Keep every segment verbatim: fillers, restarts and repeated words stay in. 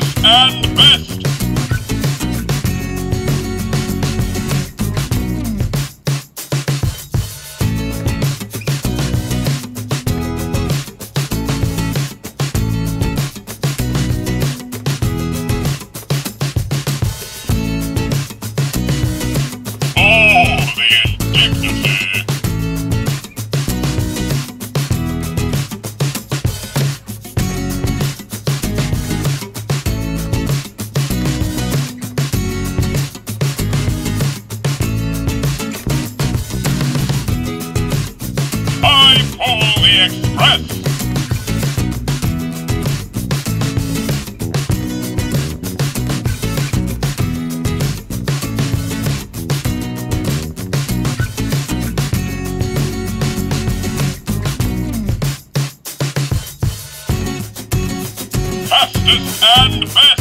bravest and best. Holy Express! Fastest and best!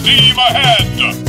Steam ahead!